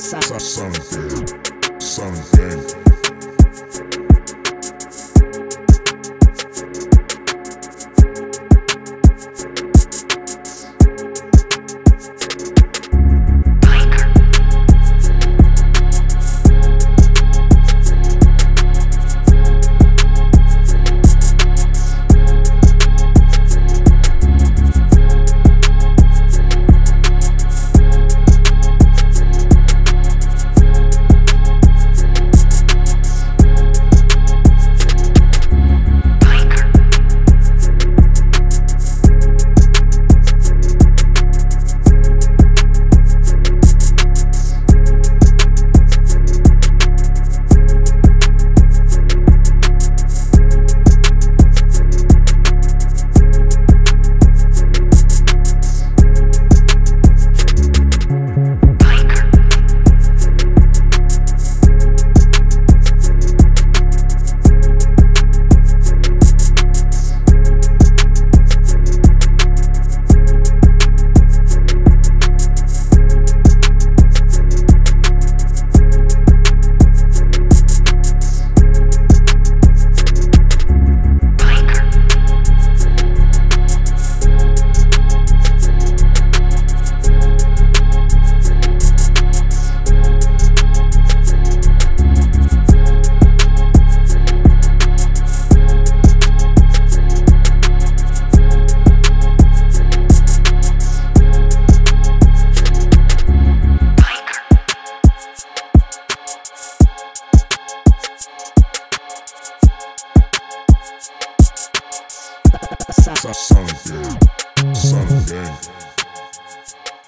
Something. Something.